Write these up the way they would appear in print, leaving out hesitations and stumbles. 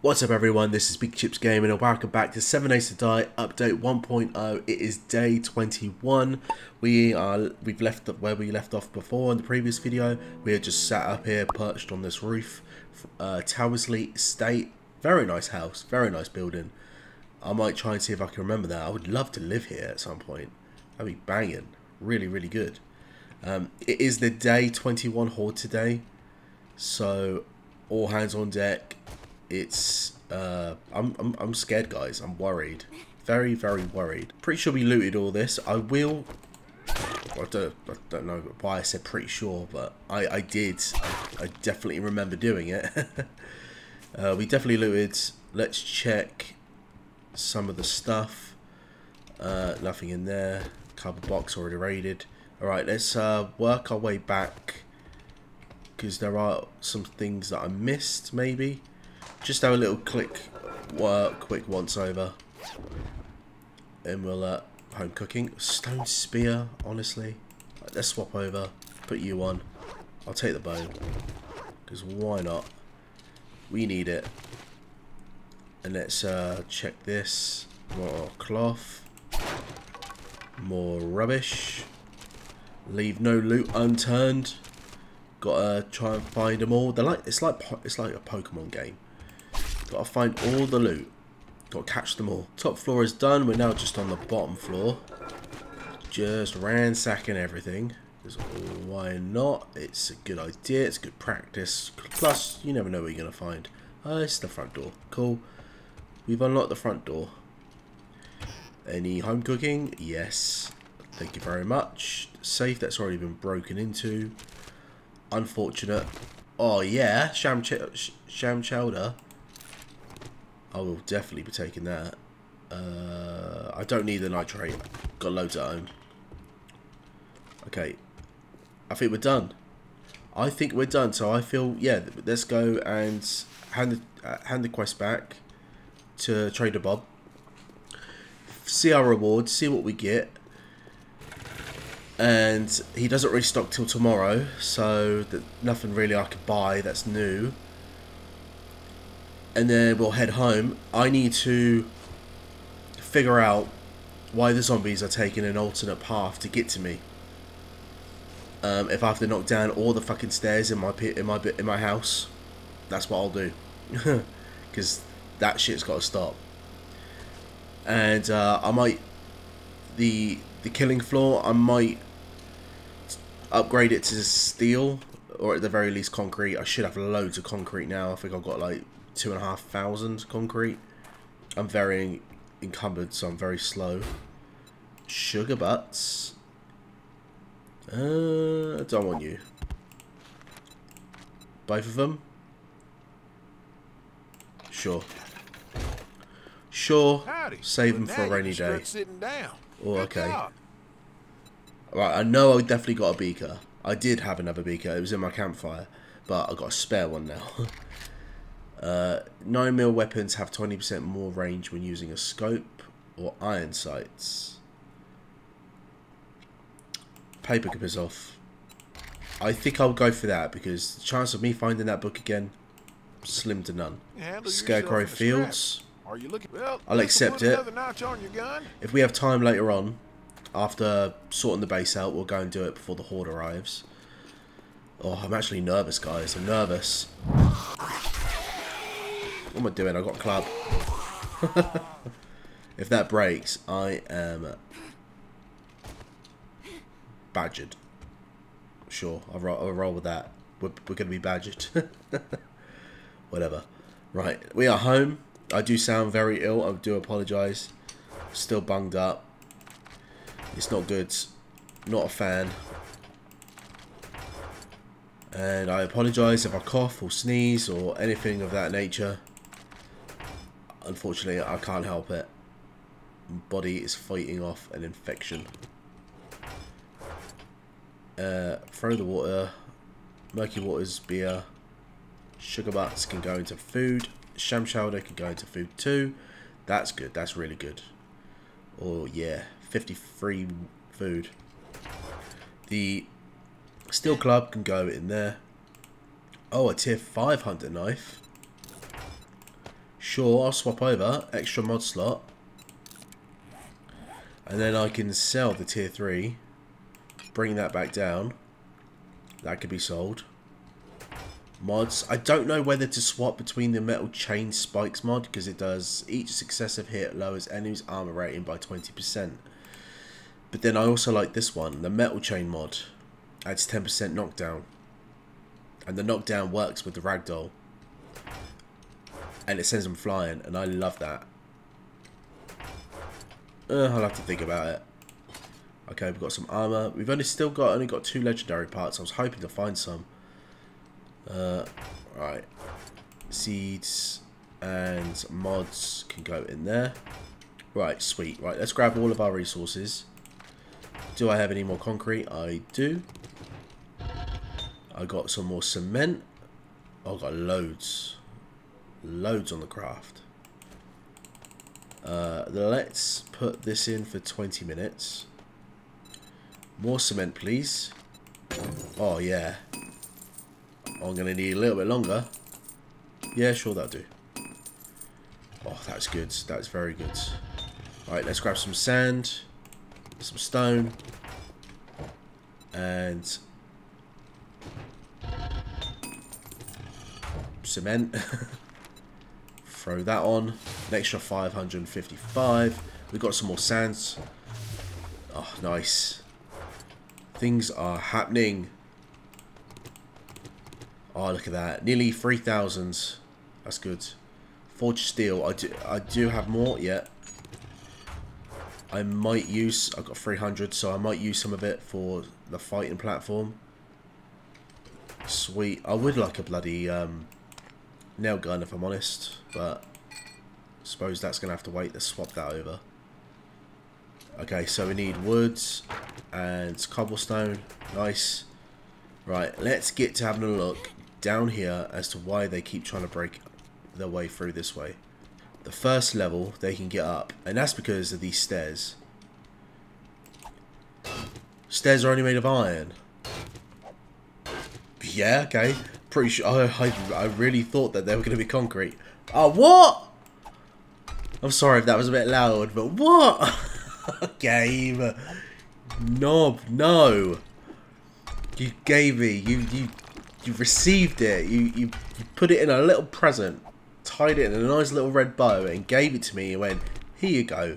What's up everyone, this is Big Chips Gaming and welcome back to 7 Days to Die update 1.0. It is day 21. We've left where we left off before in the previous video. We are just sat up here perched on this roof. Towersley Estate, very nice house, very nice building. I might try and see if I can remember that. I would love to live here at some point. That'd be banging, really really good. It is the day 21 haul today, so all hands on deck. It's I'm scared guys, I'm worried, very worried. Pretty sure we looted all this. I don't know why I said pretty sure, but I definitely remember doing it. We definitely looted. Let's check some of the stuff. Nothing in there. Cardboard box already raided. All right, let's work our way back because there are some things that I missed maybe. Just have a little quick once over, and we'll home cooking. Stone spear, honestly. Right, let's swap over. Put you on. I'll take the bow because why not? We need it. And let's check this. More cloth. More rubbish. Leave no loot unturned. Gotta try and find them all. They're like it's like a Pokemon game. Gotta find all the loot. Gotta catch them all. Top floor is done. We're now just on the bottom floor. Just ransacking everything. Because why not? It's a good idea. It's good practice. Plus, you never know what you're going to find. It's the front door. Cool. We've unlocked the front door. Any home cooking? Yes. Thank you very much. Safe that's already been broken into. Unfortunate. Oh, yeah. Sham chowder. I will definitely be taking that. I don't need the nitrate. Got loads at home. Okay. I think we're done. I think we're done. So I feel, yeah, let's go and hand the quest back to Trader Bob. See our rewards. See what we get. And he doesn't restock till tomorrow. So nothing really I could buy that's new. And then we'll head home. I need to figure out why the zombies are taking an alternate path to get to me. If I have to knock down all the fucking stairs in my house, that's what I'll do. Because that shit's got to stop. And I might the killing floor. I might upgrade it to steel or at the very least concrete. I should have loads of concrete now. I think I've got like 2,500 concrete. I'm very encumbered, so I'm very slow. Sugar butts. I don't want you. Both of them? Sure. Sure. Save them for a rainy day. Oh, okay. Right, I know I definitely got a beaker. I did have another beaker. It was in my campfire. But I got a spare one now. 9mm weapons have 20% more range when using a scope or iron sights. Paper clip is off. I think I'll go for that because the chance of me finding that book again, slim to none. Scarecrow Fields. I'll accept it. If we have time later on, after sorting the base out, we'll go and do it before the horde arrives. Oh, I'm actually nervous, guys. I'm nervous. What am I doing? I got a club. If that breaks, I am badgered. Sure, I'll roll with that. We're going to be badgered. Whatever. Right, we are home. I do sound very ill. I do apologise. Still bunged up. It's not good. Not a fan. And I apologise if I cough or sneeze or anything of that nature. Unfortunately, I can't help it. My body is fighting off an infection. Throw the water. Murky waters, beer. Sugar butts can go into food. Sham chowder can go into food too. That's good. That's really good. Oh, yeah. 53 food. The steel club can go in there. Oh, a tier 5 hunter knife. sure I'll swap over, extra mod slot, and then I can sell the tier 3, bring that back down. That could be sold. Mods, I don't know whether to swap between the metal chain spikes mod, because it does each successive hit lowers enemy's armor rating by 20%, but then I also like this one, the metal chain mod adds 10% knockdown, and the knockdown works with the ragdoll and it sends them flying, and I love that. I'll have to think about it. Okay, we've got some armor. We've only got 2 legendary parts. I was hoping to find some. Right, seeds and mods can go in there. Right, sweet. Right, let's grab all of our resources. Do I have any more concrete? I do. I got some more cement. Oh, I got loads on the craft. Let's put this in for 20 minutes. More cement, please. Oh yeah. I'm going to need a little bit longer. Yeah, sure, that'll do. Oh, that's good. That's very good. Alright, let's grab some sand, some stone, and cement. Throw that on. An extra 555. We've got some more sands. Oh, nice. Things are happening. Oh, look at that. Nearly 3,000. That's good. Forged steel. I do have more, yeah. I might use... I've got 300, so I might use some of it for the fighting platform. Sweet. I would like a bloody nail gun, if I'm honest. But I suppose that's going to have to wait. Let's swap that over. Okay, so we need woods and cobblestone. Nice. Right, let's get to having a look down here as to why they keep trying to break their way through this way. The first level they can get up, and that's because of these stairs. Stairs are only made of iron. Yeah, okay. Pretty sure. I really thought that they were going to be concrete. Oh, what? I'm sorry if that was a bit loud, but what? Game. Knob, no. You gave me. You received it. You put it in a little present, tied it in a nice little red bow, and gave it to me and went, here you go.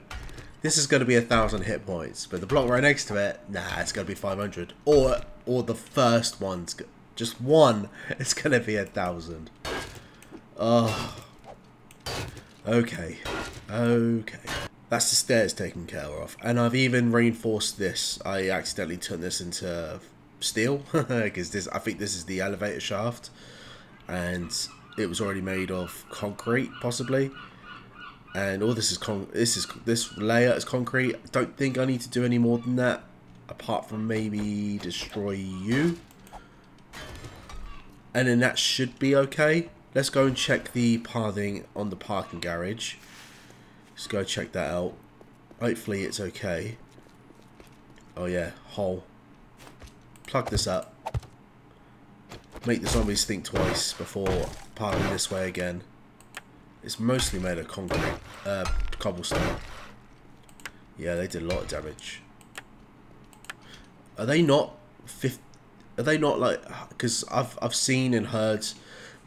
This is going to be 1,000 hit points, but the block right next to it, nah, it's going to be 500. Or the first one's just one. It's going to be 1,000. Oh. Okay. Okay. That's the stairs taken care of, and I've even reinforced this. I accidentally turned this into steel because this, I think this is the elevator shaft, and it was already made of concrete possibly, and all this is this layer is concrete. I don't think I need to do any more than that, apart from maybe destroy you, and then that should be okay. Let's go and check the pathing on the parking garage. Let's go check that out. Hopefully it's okay. Oh yeah, hole. Plug this up. Make the zombies think twice before parting this way again. It's mostly made of concrete, cobblestone. Yeah, they did a lot of damage. Are they not like? Because I've seen and heard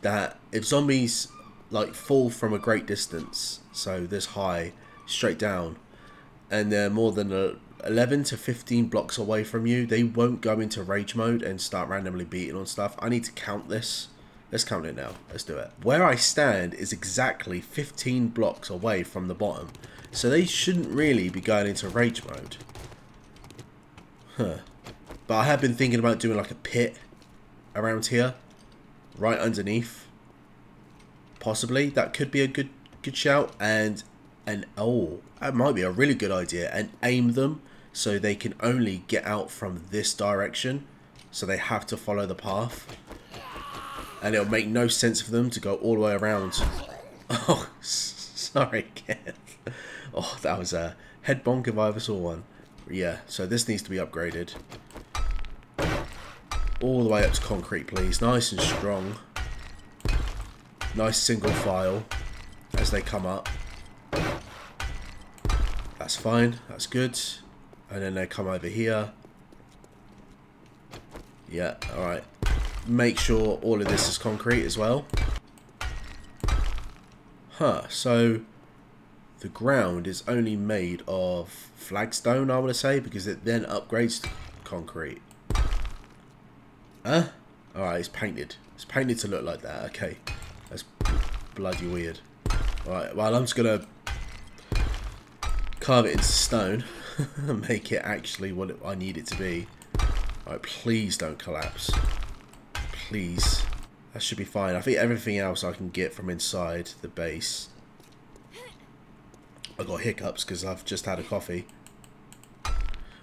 that if zombies like fall from a great distance, so this high straight down, and they're more than a 11 to 15 blocks away from you, they won't go into rage mode and start randomly beating on stuff. I need to count this. Let's count it now. Let's do it. Where I stand is exactly 15 blocks away from the bottom, so they shouldn't really be going into rage mode. Huh. But I have been thinking about doing like a pit around here, right underneath. Possibly. That could be a good shout. And oh, that might be a really good idea. And aim them so they can only get out from this direction, so they have to follow the path, and it'll make no sense for them to go all the way around. Oh, sorry, kid. Oh, that was a head bonk if I ever saw one. Yeah, so this needs to be upgraded all the way up to concrete, please. Nice and strong, nice single file. as they come up. That's fine, that's good. And then they come over here. Yeah, alright. Make sure all of this is concrete as well. Huh, so the ground is only made of flagstone, I want to say, because it then upgrades to concrete. Huh? Alright, it's painted. It's painted to look like that. Okay. That's bloody weird. Alright, well, I'm just going to carve it into stone and make it actually what I need it to be. Alright, please don't collapse. Please. That should be fine. I think everything else I can get from inside the base. I got hiccups because I've just had a coffee.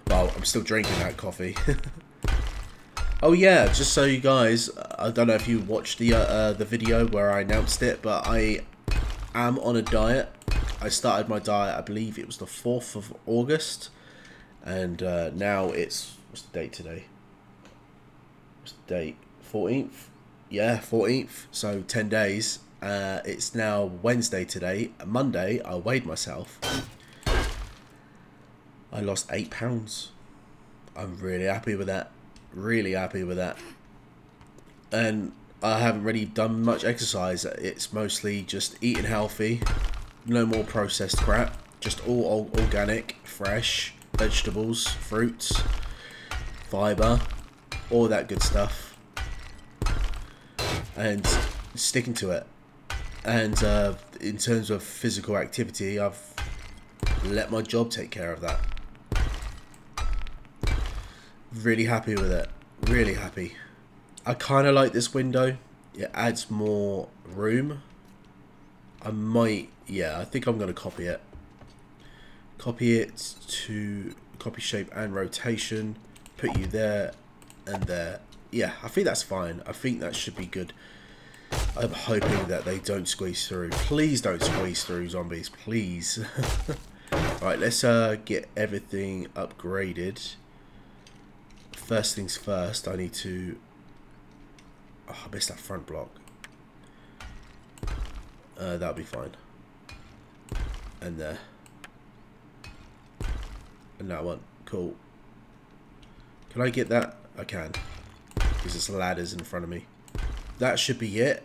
Well, I'm still drinking that coffee. Oh yeah, just so you guys, I don't know if you watched the video where I announced it, but I am on a diet. I started my diet, I believe it was the 4th of August, and now it's, what's the date today? What's the date? 14th? Yeah, 14th, so 10 days. It's now Wednesday today. Monday, I weighed myself. I lost 8 pounds. I'm really happy with that. Really happy with that. And I haven't really done much exercise. It's mostly just eating healthy. No more processed crap. Just all organic, fresh vegetables, fruits, fiber, all that good stuff. And sticking to it. And in terms of physical activity, I've let my job take care of that. Really happy with it. Really happy. I kind of like this window. It adds more room. I might, yeah, I think I'm going to copy it. Copy it to copy shape and rotation. Put you there and there. Yeah, I think that's fine. I think that should be good. I'm hoping that they don't squeeze through. Please don't squeeze through, zombies. Please. Alright, let's get everything upgraded. First things first, I need to... Oh, I missed that front block. That'll be fine. And there. And that one. Cool. Can I get that? I can. Because there's ladders in front of me. That should be it.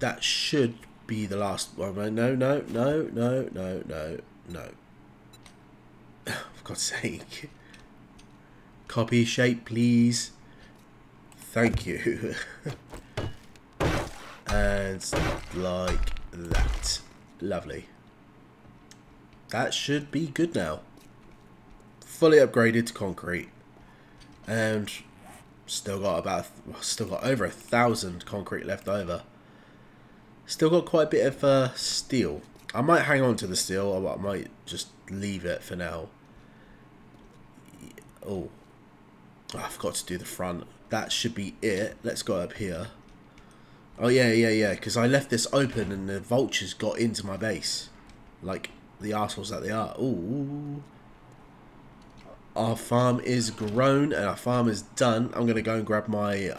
That should be the last one. No. For God's sake. Copy shape, please. Thank you. And like that. Lovely. That should be good now. Fully upgraded to concrete. And still got over 1,000 concrete left over. Still got quite a bit of steel. I might hang on to the steel, or I might just leave it for now. Oh. Oh, I forgot to do the front. That should be it. Let's go up here. Oh, yeah. Because I left this open and the vultures got into my base. Like the arseholes that they are. Ooh. Our farm is grown and our farm is done. I'm going to go and grab my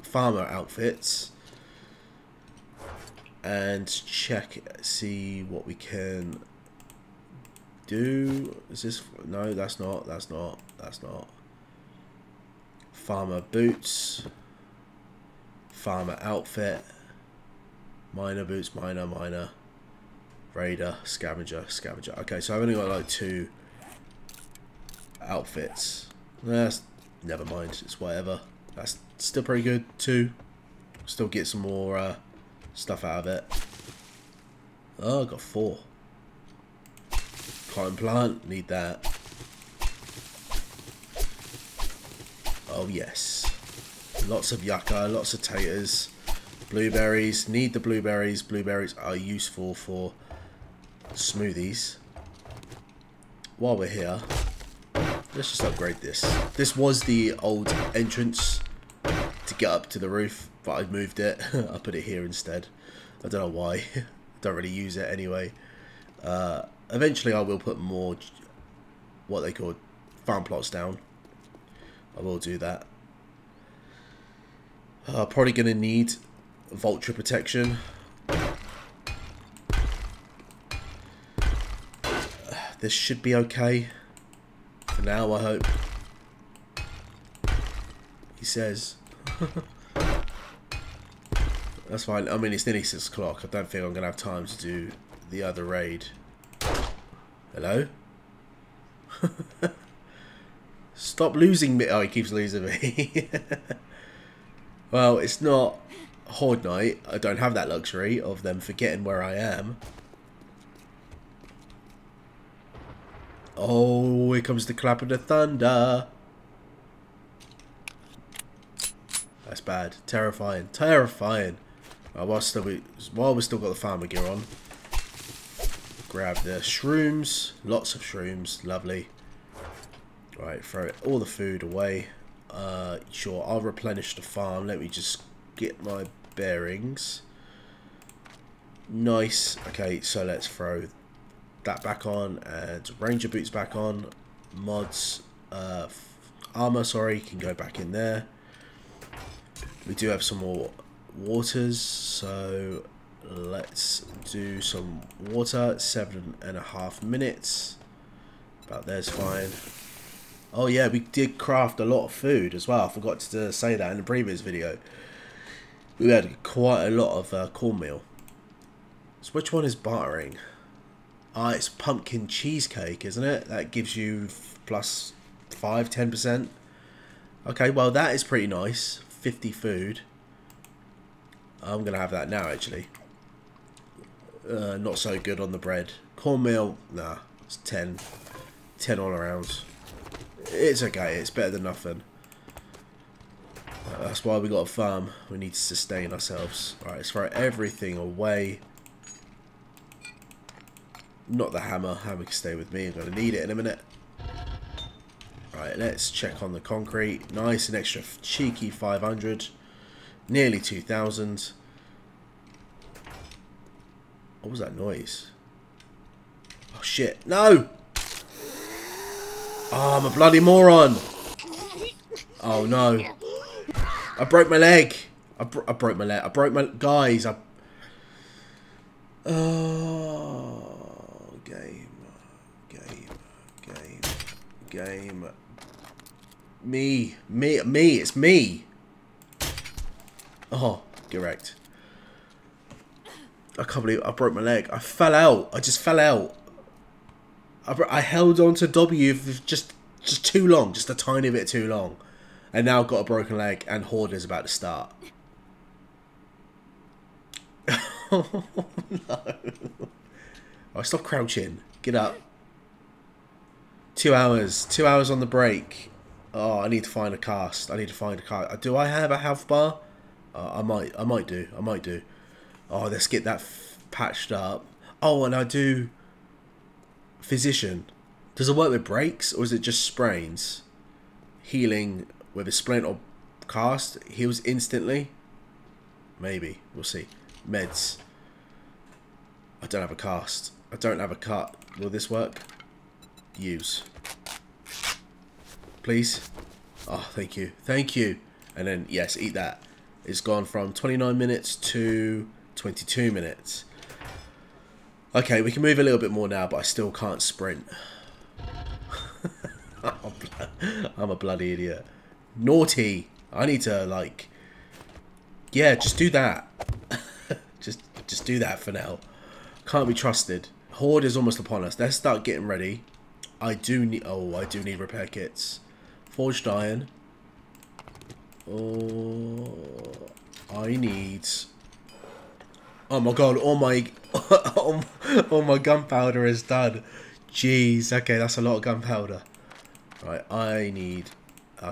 farmer outfits. And check, see what we can do. Is this... No, that's not. Farmer boots, farmer outfit, miner boots, miner, raider, scavenger. Okay, so I've only got like 2 outfits. That's never mind, it's whatever. That's still pretty good too. Still get some more stuff out of it. Oh, I got 4. Cotton plant, need that. Oh yes, lots of yucca, lots of taters, blueberries, need the blueberries. Blueberries are useful for smoothies. While we're here, let's just upgrade this. This was the old entrance to get up to the roof, but I moved it. I put it here instead. I don't know why. I don't really use it anyway. Eventually I will put more, what they call, farm plots down. I will do that. Probably going to need vulture protection. This should be okay. For now, I hope. He says. That's fine. I mean, it's nearly 6 o'clock. I don't think I'm going to have time to do the other raid. Hello? Stop losing me. Oh, he keeps losing me. Well, it's not Horde Night. I don't have that luxury of them forgetting where I am. Oh, here comes the clap of the thunder. That's bad. Terrifying. Terrifying. Right, while we've still got the farmer gear on, grab the shrooms. Lots of shrooms. Lovely. Right, throw all the food away. Sure, I'll replenish the farm. Let me just get my bearings. Nice. Okay, so let's throw that back on and ranger boots back on. Mods, armor, sorry, can go back in there. We do have some more waters, so let's do some water. 7.5 minutes. About there's fine. Oh yeah, we did craft a lot of food as well. I forgot to say that in the previous video. We had quite a lot of cornmeal. So which one is bartering? Ah, it's pumpkin cheesecake, isn't it? That gives you plus 5, 10%. Okay, well that is pretty nice. 50 food. I'm going to have that now, actually. Not so good on the bread. Cornmeal, nah, it's 10. 10 all around. It's okay, it's better than nothing. That's why we got a farm. We need to sustain ourselves. Alright, let's throw everything away. Not the hammer. Hammer can stay with me. I'm going to need it in a minute. Alright, let's check on the concrete. Nice, an extra cheeky 500. Nearly 2,000. What was that noise? Oh shit, no! Oh, I'm a bloody moron! Oh no! I broke my leg. Guys, oh, game. Me. It's me. Oh, get wrecked. I can't believe I broke my leg. I fell out. I just fell out. I held on to W for just too long, just a tiny bit too long, and now I've got a broken leg and Horde is about to start. Oh no! Oh, stop crouching. Get up. 2 hours. 2 hours on the break. Oh, I need to find a cast. Do I have a health bar? I might do. Oh, let's get that patched up. Oh, and I do. Physician. Does it work with breaks or is it just sprains? Healing with a splint or cast heals instantly? Maybe. We'll see. Meds. I don't have a cast. I don't have a cut. Will this work? Use. Please. Oh, thank you. Thank you. And then, yes, eat that. It's gone from 29 minutes to 22 minutes. Okay, we can move a little bit more now, but I still can't sprint. I'm a bloody idiot. Naughty. I need to, like... Yeah, just do that. just do that for now. Can't be trusted. Horde is almost upon us. Let's start getting ready. I do need repair kits. Forged iron. Oh, I need... Oh my god, all my... all my gunpowder is done. Jeez, okay, that's a lot of gunpowder. Right, I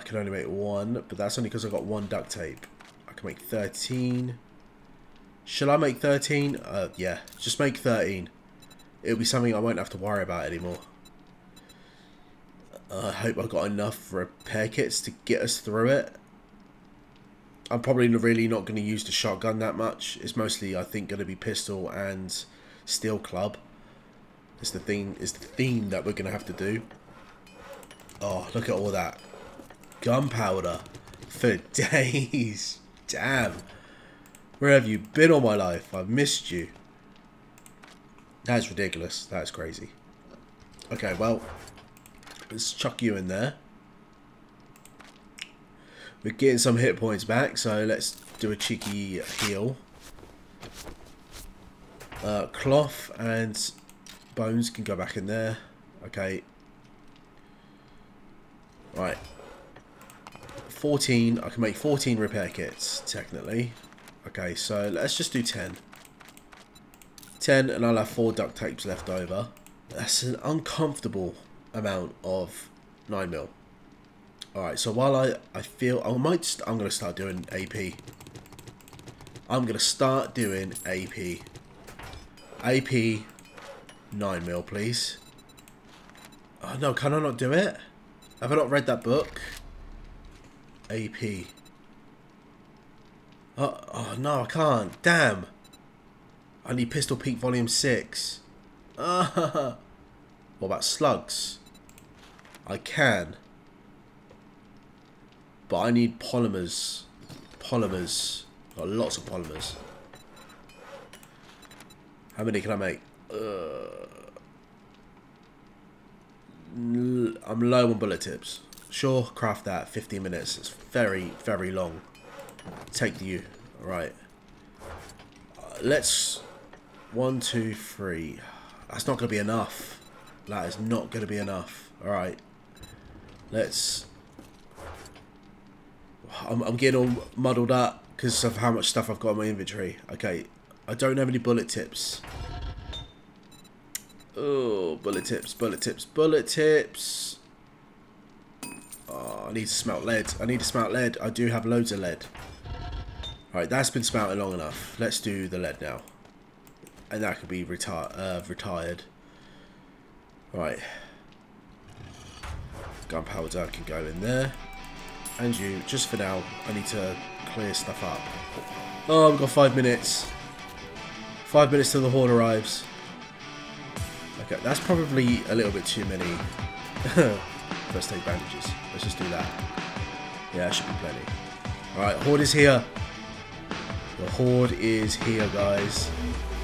can only make one, but that's only because I've got one duct tape. I can make 13. Shall I make 13? Yeah, just make 13. It'll be something I won't have to worry about anymore. I hope I've got enough repair kits to get us through it. I'm probably really not going to use the shotgun that much. It's mostly, I think, going to be pistol and steel club. It's the theme that we're going to have to do. Oh, look at all that gunpowder for days. Damn. Where have you been all my life? I've missed you. That's ridiculous. That's crazy. Okay, well, let's chuck you in there. We're getting some hit points back, so let's do a cheeky heal. Cloth and bones can go back in there. Okay. Right. 14. I can make 14 repair kits, technically. Okay, so let's just do 10. 10, and I'll have 4 duct tapes left over. That's an uncomfortable amount of 9 mil. Alright, so while I feel... I'm going to start doing AP. AP 9 mil, please. Oh no, can I not do it? Have I not read that book? AP. Oh no, I can't. Damn. I need Pistol Peak Volume 6. What about slugs? I can. But I need polymers. Got lots of polymers. How many can I make? I'm low on bullet tips. Sure, craft that. 15 minutes. It's very, very long. Take you. Alright. Let's... 1, 2, 3. That's not going to be enough. That is not going to be enough. Alright. Let's... I'm getting all muddled up because of how much stuff I've got in my inventory. Okay. I don't have any bullet tips. Oh, bullet tips. Oh, I need to smelt lead. I do have loads of lead. Alright, that's been smelted long enough. Let's do the lead now. And that could be retired. Alright. Gunpowder can go in there. And you, just for now, I need to clear stuff up. Oh, we've got 5 minutes. 5 minutes till the horde arrives. Okay, that's probably a little bit too many first aid bandages. Let's just do that. Yeah, that should be plenty. Alright, horde is here. The horde is here, guys.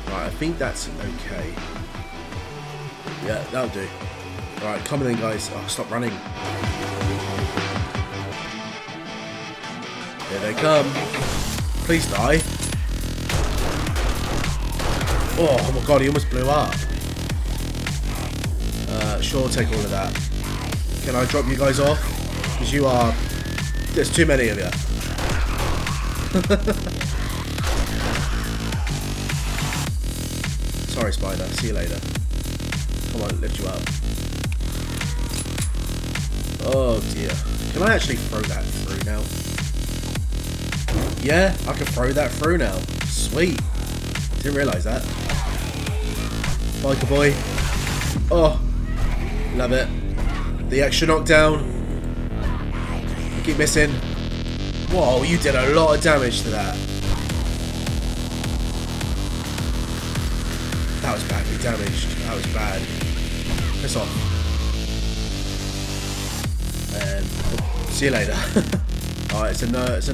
Right, I think that's okay. Yeah, that'll do. Alright, come in, guys. Oh, stop running. Here they come. Please die. Oh my god, he almost blew up. Sure, take all of that. Can I drop you guys off? Because you are... There's too many of you. Sorry, Spider. See you later. Come on, lift you up. Oh dear. Can I actually throw that through now? Yeah, I can throw that through now. Sweet. Didn't realise that. Biker boy. Oh, love it. The extra knockdown. I keep missing. Whoa, you did a lot of damage to that. That was badly damaged. That was bad. Piss off. And oh, see you later. Alright, it's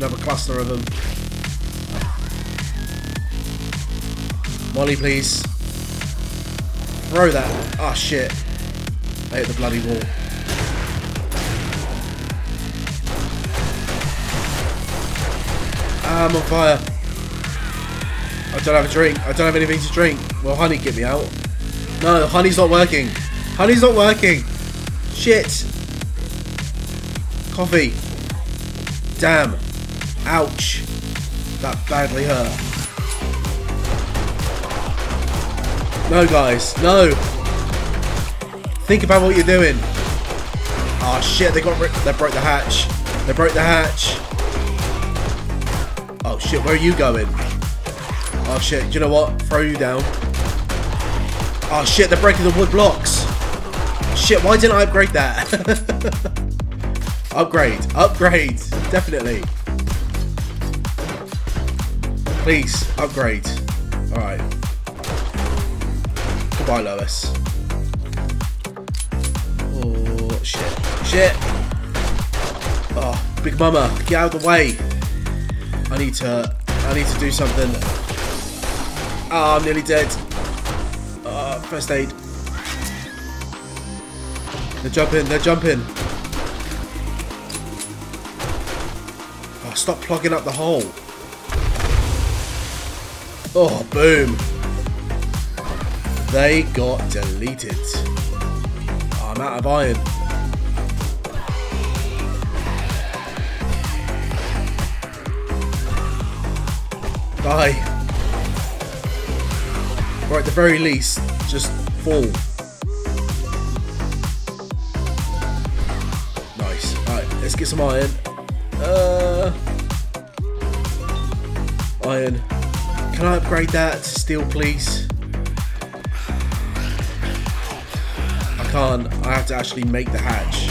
another cluster of them. Molly, please. Throw that. Ah, oh, shit. I hit the bloody wall. Ah, I'm on fire. I don't have a drink. I don't have anything to drink. Well, honey, get me out. No, honey's not working. Honey's not working. Shit. Coffee. Damn. Ouch. That badly hurt. No, guys, no. Think about what you're doing. Oh shit, they broke the hatch. They broke the hatch. Oh shit, where are you going? Oh shit, you know what? Throw you down. Oh shit, they're breaking the wood blocks. Shit, why didn't I upgrade that? Upgrade, definitely. Please, upgrade. All right. Bye, Lois. Oh, shit. Shit. Oh, Big Mama, get out of the way. I need to do something. Oh, I'm nearly dead. First aid. They're jumping, they're jumping. Oh, stop plugging up the hole. Oh, boom. They got deleted. Oh, I'm out of iron. Die. Or at the very least, just fall. Nice. Alright, let's get some iron. Iron. Can I upgrade that to steel, please? I can't. I have to actually make the hatch.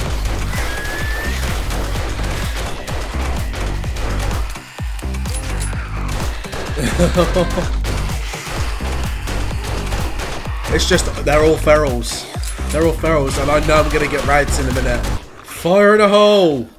It's just, they're all ferals. They're all ferals, and I know I'm gonna get rats in a minute. Fire in a hole!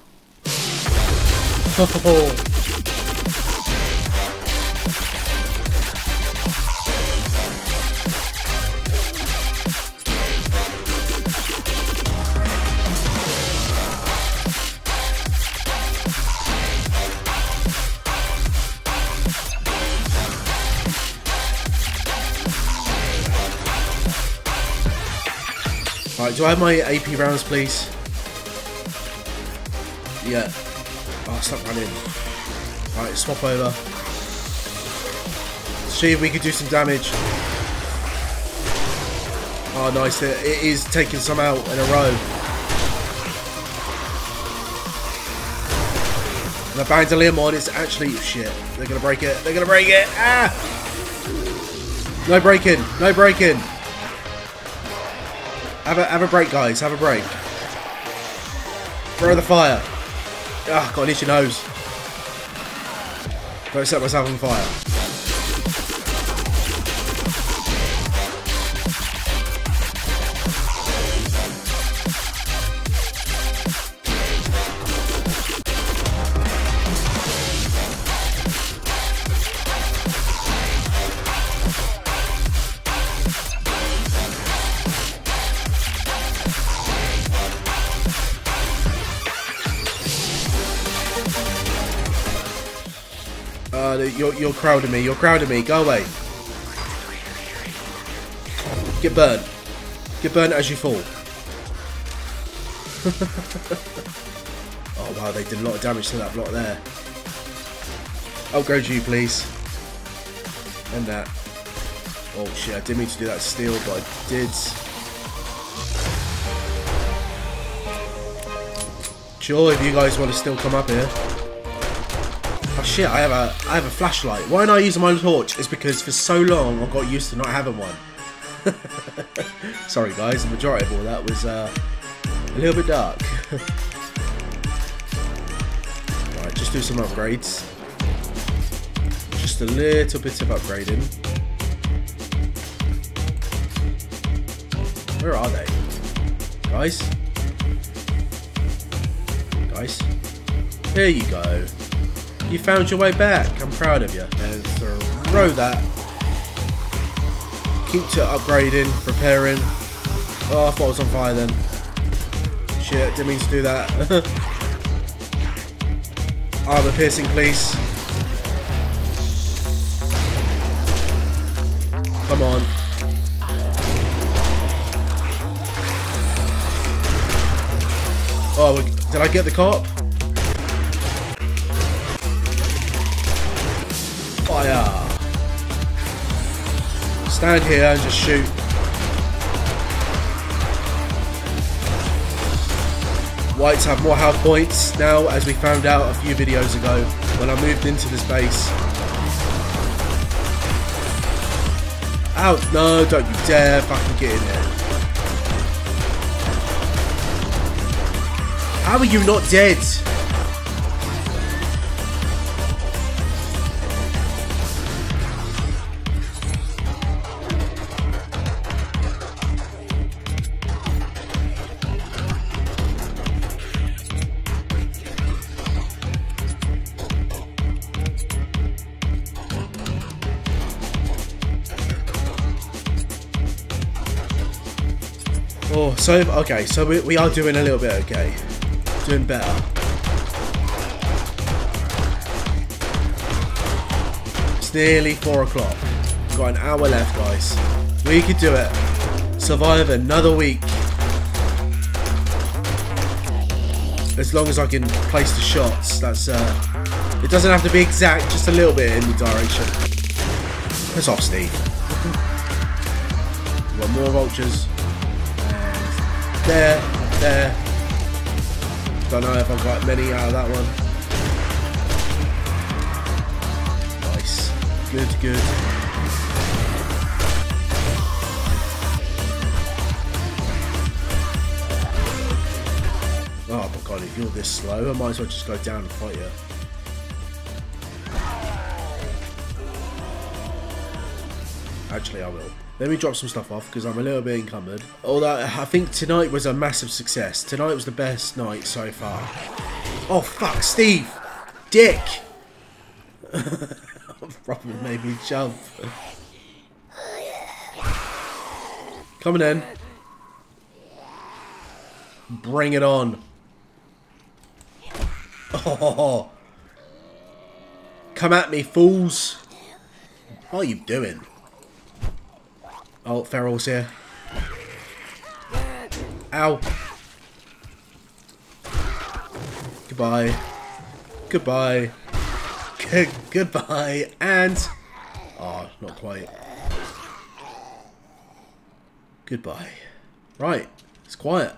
Do I have my AP rounds, please? Yeah. Oh, stop running. Alright, swap over. Let's see if we can do some damage. Oh, nice. It is taking some out in a row. The bandolier mod is actually... Shit. They're going to break it. They're going to break it. Ah! No breaking. No breaking. Have a break, guys. Have a break. Throw the fire. Ah, got an itchy nose. Don't set myself on fire. You're crowding me. You're crowding me. Go away. Get burned. Get burned as you fall. Oh wow, they did a lot of damage to that block there. Upgrade you, please. And that. Oh shit! I didn't mean to do that steel, but I did. Sure, if you guys want to still come up here. Shit, I have a flashlight. Why don't I use my torch? It's because for so long I got used to not having one. Sorry guys, the majority of all that was a little bit dark. Right, just do some upgrades. Just a little bit of upgrading. Where are they? Guys? Guys? There you go. You found your way back. I'm proud of you. And throw that. Keep to upgrading, repairing. Oh, I thought I was on fire then. Shit, didn't mean to do that. Armor piercing, please. Come on. Oh, did I get the cop? Stand here and just shoot. Whites have more health points now, as we found out a few videos ago when I moved into this base. Ow, no, don't you dare fucking get in there. How are you not dead? Oh, so okay, so we are doing a little bit okay. Doing better. It's nearly 4 o'clock. Got an hour left, guys. We could do it. Survive another week. As long as I can place the shots. That's it doesn't have to be exact, just a little bit in the direction. Piss off, Steve. One more vultures. There, there. Don't know if I've got many out of that one. Nice. Good, good. Oh my god, if you're this slow, I might as well just go down and fight you. Actually, I will. Let me drop some stuff off because I'm a little bit encumbered. Although I think tonight was a massive success. Tonight was the best night so far. Oh fuck, Steve! Dick! Probably made me jump. Coming in. Bring it on. Oh. Come at me, fools. What are you doing? Oh, Feral's here. Ow. Goodbye. Goodbye. Goodbye. And... oh, not quite. Goodbye. Right. It's quiet.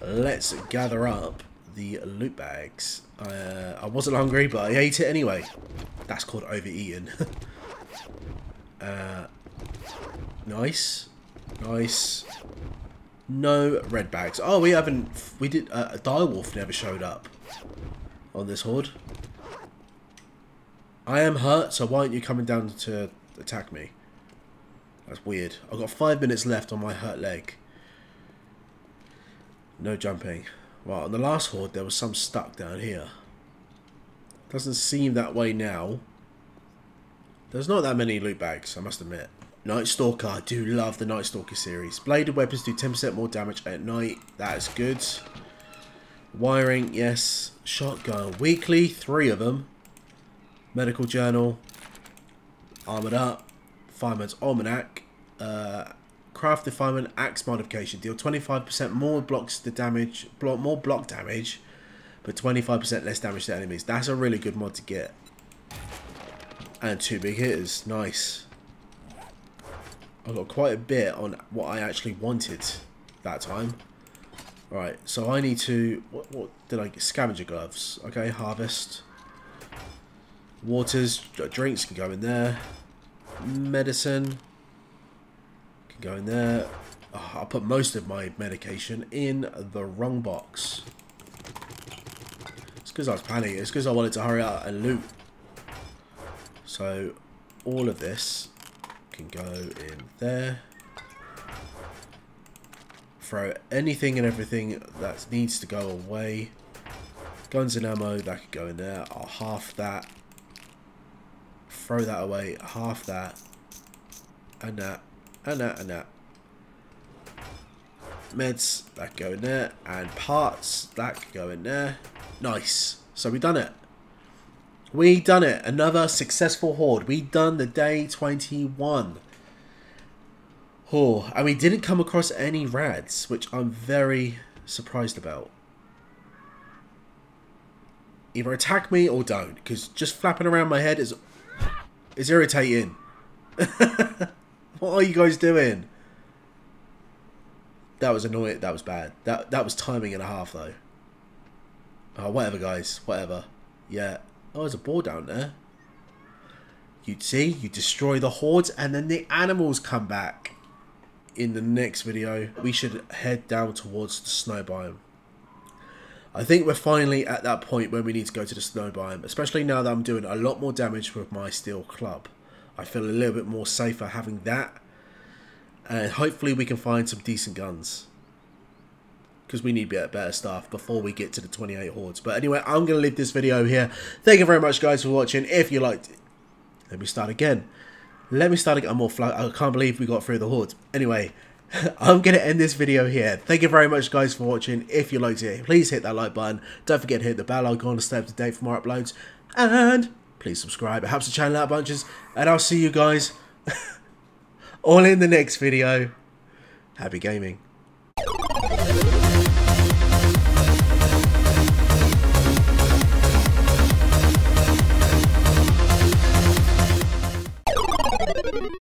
Let's gather up the loot bags. I wasn't hungry, but I ate it anyway. That's called overeating. Nice, nice. No red bags. Oh, we haven't. We did. A direwolf never showed up on this horde. I am hurt, so why aren't you coming down to attack me? That's weird. I've got 5 minutes left on my hurt leg. No jumping. Well, on the last horde, there was some stuck down here. Doesn't seem that way now. There's not that many loot bags, I must admit. Night Stalker, I do love the Night Stalker series. Bladed weapons do 10% more damage at night. That is good. Wiring, yes. Shotgun, weekly, 3 of them. Medical journal. Armoured up. Fireman's Almanac. Craft Defilement, Axe Modification. Deal 25% more blocks the damage, more block damage, but 25% less damage to enemies. That's a really good mod to get. And 2 big hitters, nice. I got quite a bit on what I actually wanted that time. Alright, so I need to... what did I get? Scavenger gloves. Okay, harvest. Waters, drinks can go in there. Medicine can go in there. Oh, I'll put most of my medication in the wrong box. It's because I was panicking. It's because I wanted to hurry up and loot. So, all of this can go in there. Throw anything and everything that needs to go away. Guns and ammo, that could go in there. I'll half that. Throw that away. Half that. And that. And that. And that. Meds, that could go in there. And parts, that could go in there. Nice. So, we've done it. We done it. Another successful horde. We done the day 21. Oh, and we didn't come across any rads, which I'm very surprised about. Either attack me or don't, because just flapping around my head is irritating. What are you guys doing? That was annoying. That was bad. That was timing and a half, though. Oh, whatever, guys. Whatever. Yeah. Oh, there's a boar down there. You'd see, you destroy the hordes and then the animals come back. In the next video, we should head down towards the snow biome. I think we're finally at that point when we need to go to the snow biome, especially now that I'm doing a lot more damage with my steel club. I feel a little bit more safer having that. And hopefully we can find some decent guns. Because we need better stuff before we get to the 28 hordes. But anyway, I'm going to leave this video here. Thank you very much, guys, for watching. If you liked it, let me start again. I'm more flat. I can't believe we got through the hordes. Anyway, I'm going to end this video here. Thank you very much, guys, for watching. If you liked it, please hit that like button. Don't forget to hit the bell icon to stay up to date for more uploads. And please subscribe. It helps the channel out bunches. And I'll see you guys all in the next video. Happy gaming.